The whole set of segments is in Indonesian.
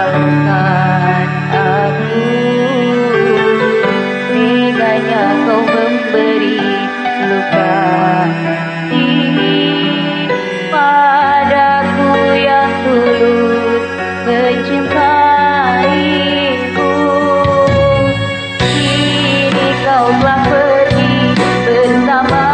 meninggalkan aku. Kiranya kau memberi luka ini padaku yang dulu mencintaiku. Kini kau telah pergi bersama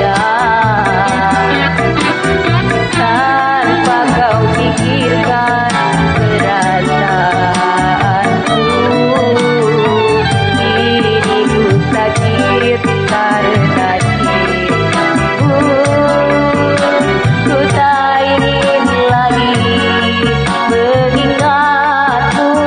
dia, tanpa kau pikirkan perasaanku. Kini ku sakit karena cintamu. Ku tak ingin lagi mengingatmu.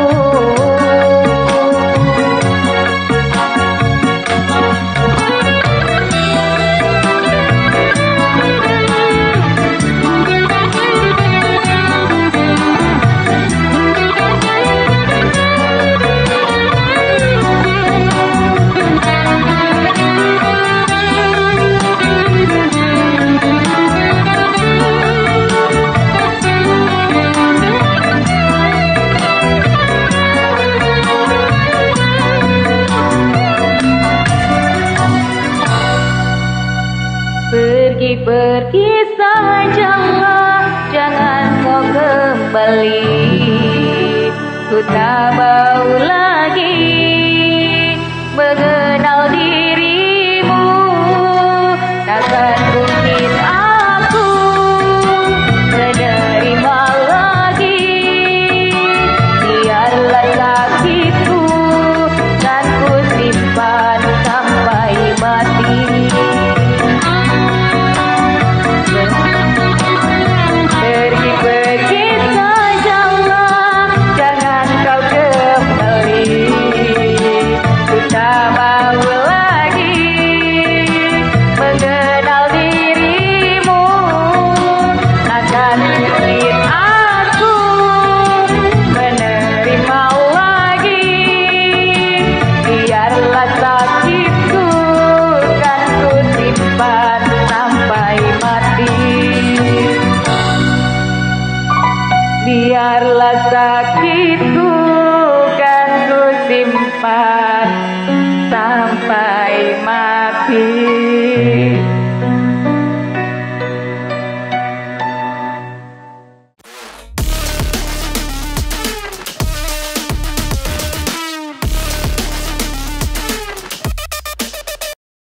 Pergilah jangan, jangan kau kembali. Ku tak mau lagi mengenal dirimu. Takkan mungkin aku menerima lagi. Biarlah sakitku kan ku simpan sampai mati. Kini kau telah pergi bersama dia, tanpa kau pikirkan perasaanku. Kini ku sakit karena cintamu. Ku tak ingin lagi mengingatmu. Pergi, pergi saja, jangan kau kembali. Ku tak mau lagi mengenal dirimu. Takkan mungkin aku menerima lagi. Biarlah sakitku kan ku simpan sampai mati. Pergi, pergi sajalah, jangan kau kembali. Ku tak mau lagi mengenal dirimu. Takkan mungkin aku menerima lagi. Biarlah sakitku kan ku simpan sampai mati. Biarlah sakitku